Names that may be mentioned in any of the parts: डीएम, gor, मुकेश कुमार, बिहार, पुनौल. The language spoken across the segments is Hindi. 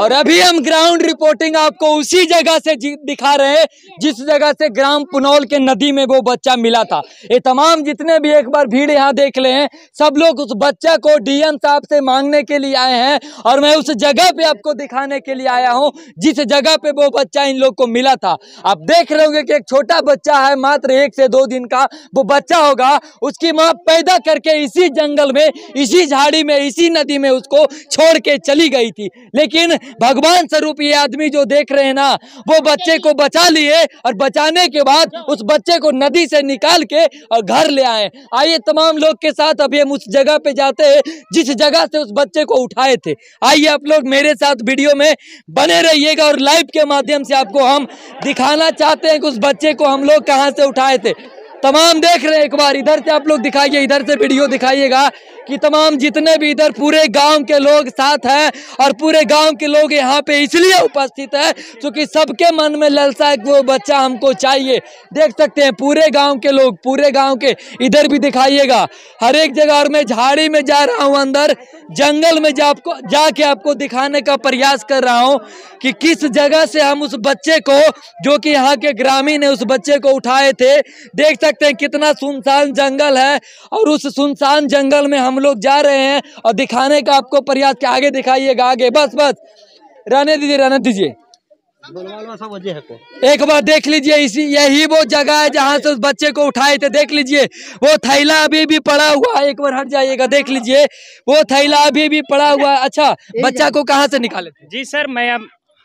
और अभी हम ग्राउंड रिपोर्टिंग आपको उसी जगह से दिखा रहे हैं जिस जगह से ग्राम पुनौल के नदी में वो बच्चा मिला था। ये तमाम जितने भी एक बार भीड़ यहाँ देख ले हैं, सब लोग उस बच्चा को डीएम साहब से मांगने के लिए आए हैं और मैं उस जगह पे आपको दिखाने के लिए आया हूँ जिस जगह पे वो बच्चा इन लोग को मिला था। आप देख रहे होंगे कि एक छोटा बच्चा है, मात्र 1 से 2 दिन का वो बच्चा होगा, उसकी माँ पैदा करके इसी जंगल में, इसी झाड़ी में, इसी नदी में उसको छोड़ के चली गई थी। लेकिन भगवान स्वरूप ये आदमी जो देख रहे हैं ना, वो बच्चे को बचा लिए और बचाने के बाद उस बच्चे को नदी से निकाल के और घर ले आए। आइए तमाम लोग के साथ अभी हम उस जगह पे जाते हैं जिस जगह से उस बच्चे को उठाए थे। आइए आप लोग मेरे साथ वीडियो में बने रहिएगा और लाइव के माध्यम से आपको हम दिखाना चाहते हैं कि उस बच्चे को हम लोग कहाँ से उठाए थे। तमाम देख रहे हैं, एक बार इधर से आप लोग दिखाइए, इधर से वीडियो दिखाइएगा कि तमाम जितने भी इधर पूरे गांव के लोग साथ हैं और पूरे गांव के लोग यहाँ पे इसलिए उपस्थित है क्योंकि सबके मन में लालसा है कि वो बच्चा हमको चाहिए। देख सकते हैं पूरे गांव के लोग, पूरे गांव के, इधर भी दिखाइएगा, हर एक जगह। और मैं झाड़ी में जा रहा हूँ, अंदर जंगल में जाके आपको दिखाने का प्रयास कर रहा हूँ कि किस जगह से हम उस बच्चे को, जो कि यहाँ के ग्रामीण है, उस बच्चे को उठाए थे। देख सकते हैं कितना सुनसान जंगल है और उस सुनसान जंगल में हम लोग जा रहे हैं और दिखाने का आपको प्रयास के। आगे दिखाइएगा, आगे, बस बस, रहने दीजिए, रहने दीजिए। एक बार देख लीजिए, इसी यही वो जगह है जहाँ से उस बच्चे को उठाए थे। देख लीजिए वो थैला अभी भी पड़ा हुआ है, एक बार हट जाइएगा, देख लीजिए वो थैला अभी भी पड़ा हुआ है। अच्छा, बच्चा को कहाँ से निकाले थे? जी सर, मैं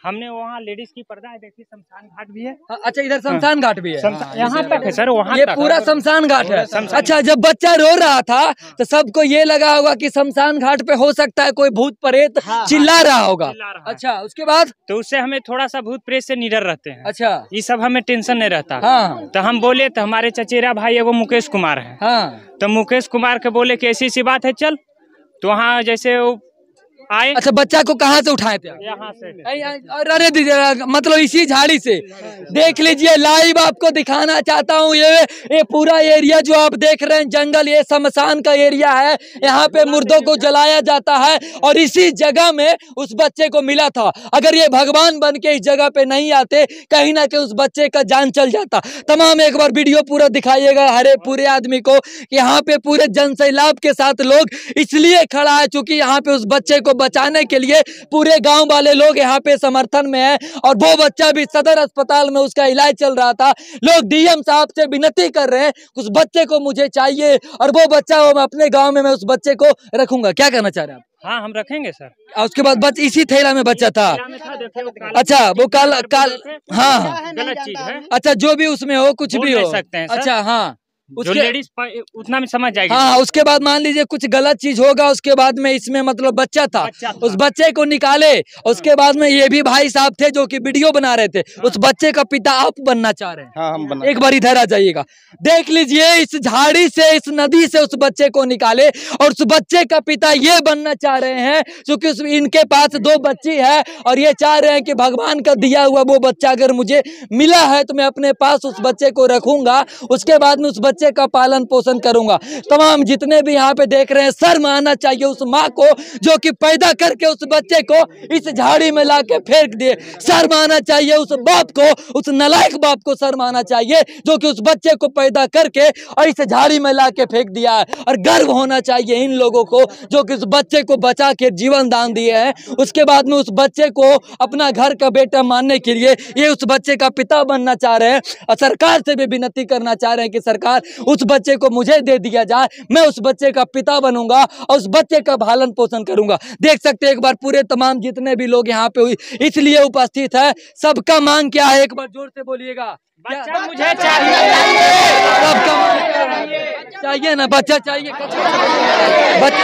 हमने वहाँ लेडीज की पर्दा है, देखिए शमशान घाट भी है। अच्छा, इधर शमशान घाट भी है, यहाँ तक है सर, वहाँ ये पूरा शमशान घाट है। अच्छा, जब बच्चा रो रहा था तो सबको ये लगा होगा कि शमशान घाट पे हो सकता है कोई भूत प्रेत चिल्ला रहा होगा। अच्छा, उसके बाद तो उससे हमें थोड़ा सा भूत प्रेत से निडर रहते हैं। अच्छा, ये सब हमें टेंशन नहीं रहता। तो हम बोले, तो हमारे चचेरा भाई है वो मुकेश कुमार है, तो मुकेश कुमार के बोले की ऐसी ऐसी बात है, चल। तो वहाँ जैसे आए। अच्छा, बच्चा को कहाँ से उठाए थे? यहाँ से। अरे दीजिए, मतलब इसी झाड़ी से। देख लीजिए, लाइव आपको दिखाना चाहता हूँ। ये पूरा एरिया जो आप देख रहे हैं जंगल, ये शमशान का एरिया है, यहाँ पे मुर्दों को जलाया जाता है और इसी जगह में उस बच्चे को मिला था। अगर ये भगवान बन के इस जगह पे नहीं आते, कहीं ना कहीं उस बच्चे का जान चल जाता। तमाम एक बार वीडियो पूरा दिखाइएगा हरे पूरे आदमी को। यहाँ पे पूरे जन सैलाब के साथ लोग इसलिए खड़ा है चूंकि यहाँ पे उस बच्चे को बचाने के लिए पूरे गांव वाले लोग यहाँ पे समर्थन में हैं और वो बच्चा भी सदर अस्पताल में, उसका इलाज चल रहा था। लोग डीएम साहब से विनती कर रहे हैं, उस बच्चे को मुझे चाहिए और वो बच्चा हो, मैं अपने गांव में मैं उस बच्चे को रखूंगा। क्या कहना चाह रहे हैं आप? हाँ, हम रखेंगे सर। उसके बाद बच्चा इसी थैला में बच्चा था। अच्छा, वो काल हाँ, गलत चीज है। अच्छा, जो भी उसमें हो, कुछ भी हो सकते हैं। अच्छा, हाँ, उसके लेडीज उतना में समझ जाएगी। हाँ, उसके बाद मान लीजिए कुछ गलत चीज होगा, उसके बाद में इसमें मतलब बच्चा था। उस बच्चे को निकाले। उसके बाद में ये भी भाई साहब थे जो कि वीडियो बना रहे थे। उस बच्चे का पिता आप बनना चाह रहे हैं? हाँ, हम बना। एक बार इधर आ जाइएगा, देख लीजिए, इस झाड़ी से, इस नदी से उस बच्चे को निकाले और उस बच्चे का पिता ये बनना चाह रहे हैं क्योंकि इनके पास 2 बच्ची है और ये चाह रहे हैं कि भगवान का दिया हुआ वो बच्चा अगर मुझे मिला है तो मैं अपने पास उस बच्चे को रखूंगा, उसके बाद में उस बच्चे का पालन पोषण करूंगा। तमाम जितने भी यहाँ पे देख रहे हैं, शर्म आना चाहिए उस माँ को जो कि पैदा करके उस बच्चे को इस झाड़ी में लाके फेंक दिए। शर्म आना चाहिए उस बाप को, उस नालायक बाप को शर्म आना चाहिए जो कि उस बच्चे को पैदा करके और इस झाड़ी में लाके फेंक दिया है। और गर्व होना चाहिए इन लोगों को जो कि उस बच्चे को बचा के जीवन दान दिए है। उसके बाद में उस बच्चे को अपना घर का बेटा मानने के लिए ये उस बच्चे का पिता बनना चाह रहे हैं और सरकार से भी विनती करना चाह रहे हैं कि सरकार, उस बच्चे को मुझे दे दिया जाए, मैं उस बच्चे का पिता बनूंगा और उस बच्चे का पालन पोषण करूंगा। देख सकते हैं एक बार पूरे तमाम जितने भी लोग यहाँ पे इसलिए उपस्थित है, सबका मांग क्या है? एक बार जोर से बोलिएगा, बच्चा मुझे चाहिए। सबका मांग चाहिए ना, बच्चा चाहिए, बच्चा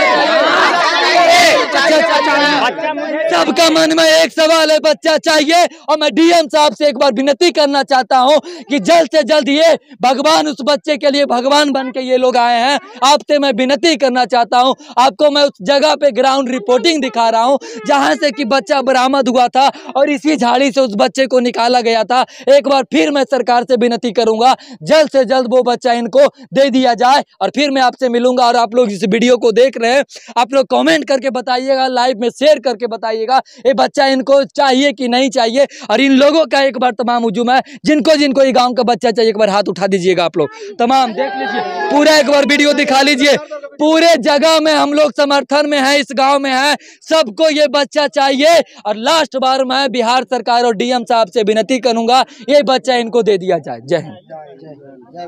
चाहिए। सबका मन में एक सवाल है, बच्चा चाहिए। और मैं डीएम साहब से एक बार विनती करना चाहता हूँ कि जल्द से जल्द ये भगवान, उस बच्चे के लिए भगवान बन के ये लोग आए हैं, आपसे मैं विनती करना चाहता हूँ। आपको मैं उस जगह पे ग्राउंड रिपोर्टिंग दिखा रहा हूँ जहाँ से कि बच्चा बरामद हुआ था और इसी झाड़ी से उस बच्चे को निकाला गया था। एक बार फिर मैं सरकार से विनती करूंगा, जल्द से जल्द वो बच्चा इनको दे दिया जाए बाय। और फिर मैं आपसे मिलूंगा। और आप लोग इस वीडियो को देख रहे हैं, आप लोग कमेंट करके बताइएगा, लाइव में शेयर करके बताइएगा ये बच्चा इनको चाहिए कि नहीं चाहिए। और इन लोगों का एक बार तमाम हुजूम है, जिनको जिनको ये गाँव का बच्चा चाहिए एक बार हाथ उठा दीजिएगा। आप लोग तमाम देख लीजिए, पूरा एक बार वीडियो दिखा लीजिए। पूरे जगह में हम लोग समर्थन में है, इस गाँव में है, सबको ये बच्चा चाहिए। और लास्ट बार मैं बिहार सरकार और डीएम साहब से विनती करूंगा, ये बच्चा इनको दे दिया जाए। जय हिंद।